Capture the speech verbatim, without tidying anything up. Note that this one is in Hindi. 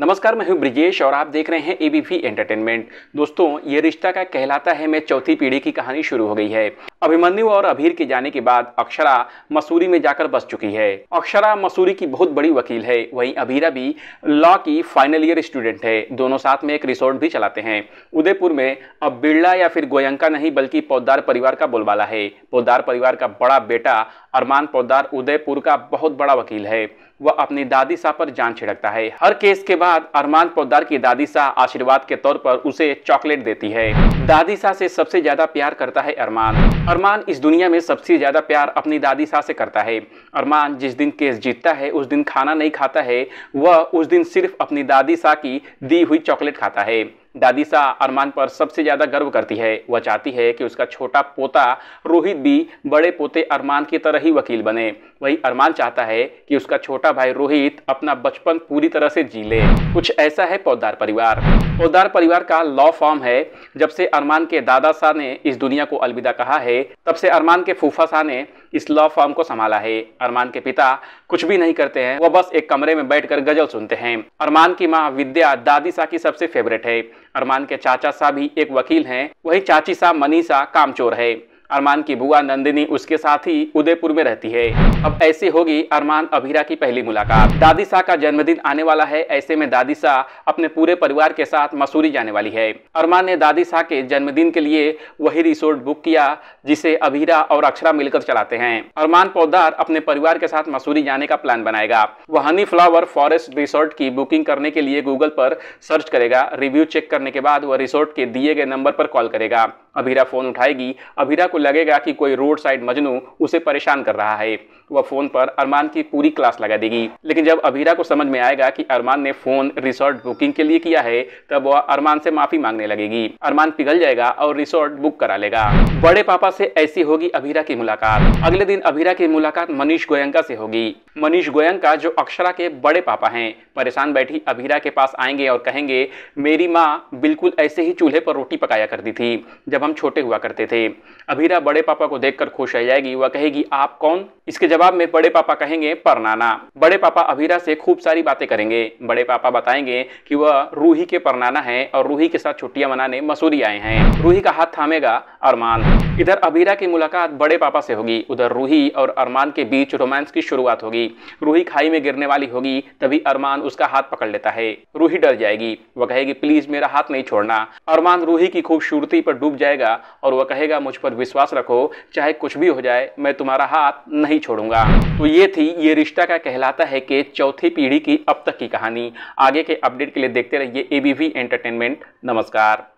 नमस्कार, मैं हूं ब्रिजेश और आप देख रहे हैं एबीवी एंटरटेनमेंट। दोस्तों, ये रिश्ता क्या कहलाता है में चौथी पीढ़ी की कहानी शुरू हो गई है। अभिमन्यु और अभीर के जाने के बाद अक्षरा मसूरी में जाकर बस चुकी है। अक्षरा मसूरी की बहुत बड़ी वकील है, वहीं अभीरा भी लॉ की फाइनल ईयर स्टूडेंट है। दोनों साथ में एक रिसोर्ट भी चलाते हैं। उदयपुर में अब बिरला या फिर गोयंका नहीं बल्कि पोद्दार परिवार का बोलबाला है। पोद्दार परिवार का बड़ा बेटा अरमान पोद्दार उदयपुर का बहुत बड़ा वकील है। वह अपनी दादी साहब पर जान छिड़कता है। हर केस के बाद अरमान पोद्दार की दादी साहब आशीर्वाद के तौर पर उसे चॉकलेट देती है। दादी साहब से सबसे ज्यादा प्यार करता है अरमान। अरमान इस दुनिया में सबसे ज्यादा प्यार अपनी दादी साहब से करता है। अरमान जिस दिन केस जीतता है उस दिन खाना नहीं खाता है, वह उस दिन सिर्फ अपनी दादी साहब की दी हुई चॉकलेट खाता है। दादी सा अरमान पर सबसे ज़्यादा गर्व करती है। वह चाहती है कि उसका छोटा पोता रोहित भी बड़े पोते अरमान की तरह ही वकील बने। वहीं अरमान चाहता है कि उसका छोटा भाई रोहित अपना बचपन पूरी तरह से जी ले। कुछ ऐसा है पोद्दार परिवार। पोद्दार परिवार का लॉ फॉर्म है। जब से अरमान के दादा सा ने इस दुनिया को अलविदा कहा है, तब से अरमान के फूफा सा ने इस लॉ फॉर्म को संभाला है। अरमान के पिता कुछ भी नहीं करते हैं, वह बस एक कमरे में बैठकर गजल सुनते हैं। अरमान की माँ विद्या दादी सा की सबसे फेवरेट है। अरमान के चाचा साहब भी एक वकील हैं, वही चाची साहब मनीषा कामचोर है। अरमान की बुआ नंदिनी उसके साथ ही उदयपुर में रहती है। अब ऐसे होगी अरमान अभीरा की पहली मुलाकात। दादी साहब का जन्मदिन आने वाला है, ऐसे में दादी साहब अपने पूरे परिवार के साथ मसूरी जाने वाली है। अरमान ने दादी साहब के जन्मदिन के लिए वही रिसोर्ट बुक किया जिसे अभीरा और अक्षरा मिलकर चलाते हैं। अरमान पोद्दार अपने परिवार के साथ मसूरी जाने का प्लान बनाएगा। वह हनी फ्लावर फॉरेस्ट रिसोर्ट की बुकिंग करने के लिए गूगल पर सर्च करेगा। रिव्यू चेक करने के बाद वह रिसोर्ट के दिए गए नंबर पर कॉल करेगा। अभीरा फोन उठाएगी। अभीरा को लगेगा कि कोई रोड साइड मजनू उसे परेशान कर रहा है। वह फोन पर अरमान की पूरी क्लास लगा देगी। लेकिन जब अभीरा को समझ में आएगा कि अरमान ने फोन रिसोर्ट बुकिंग के लिए किया है, तब वह अरमान से माफी मांगने लगेगी। अरमान पिघल जाएगा और रिसोर्ट बुक करा लेगा। बड़े पापा से ऐसी होगी अभीरा की मुलाकात। अगले दिन अभीरा की मुलाकात मनीष गोयंका से होगी। मनीष गोयंका जो अक्षरा के बड़े पापा है, परेशान बैठी अभीरा के पास आएंगे और कहेंगे, मेरी माँ बिल्कुल ऐसे ही चूल्हे पर रोटी पकाया करती थी जब हम छोटे हुआ करते थे। अभीरा बड़े पापा को देखकर खुश रह जाएगी। वह कहेगी, आप कौन? इसके जवाब में बड़े पापा कहेंगे, पर नाना। बड़े पापा अभीरा से खूब सारी बातें करेंगे। बड़े पापा बताएंगे कि वह रूही के पर नाना है और रूही के साथ छुट्टियां मनाने मसूरी आए हैं। रूही का हाथ थामेगा अरमान। इधर अभीरा की मुलाकात बड़े पापा से होगी। उधर रूही और अरमान के बीच रोमांस की शुरुआत होगी। रूही खाई में गिरने वाली होगी, तभी अरमान उसका हाथ पकड़ लेता है। रूही डर जाएगी। वह कहेगी, प्लीज मेरा हाथ नहीं छोड़ना। अरमान रूही की खूबसूरती पर डूब जाएगा और वह कहेगा, मुझ पर विश्वास रखो, चाहे कुछ भी हो जाए, मैं तुम्हारा हाथ नहीं छोड़ूंगा। तो ये थी ये रिश्ता क्या कहलाता है कि चौथी पीढ़ी की अब तक की कहानी। आगे के अपडेट के लिए देखते रहिए एबीवी एंटरटेनमेंट। नमस्कार।